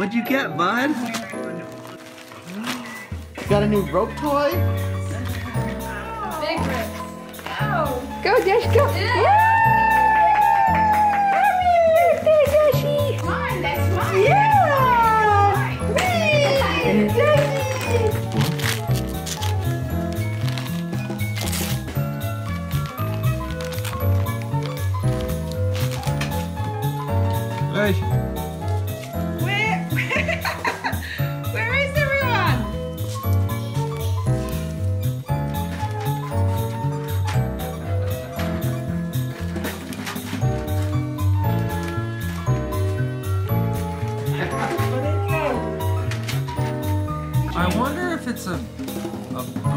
What'd you get, bud? Got a new rope toy? Big rips. Ow. Go, Dash, go. Yeah. Happy birthday, Dashie. Come on, that's mine. Yeah. Me, Dashie. Hey. I wonder if it's a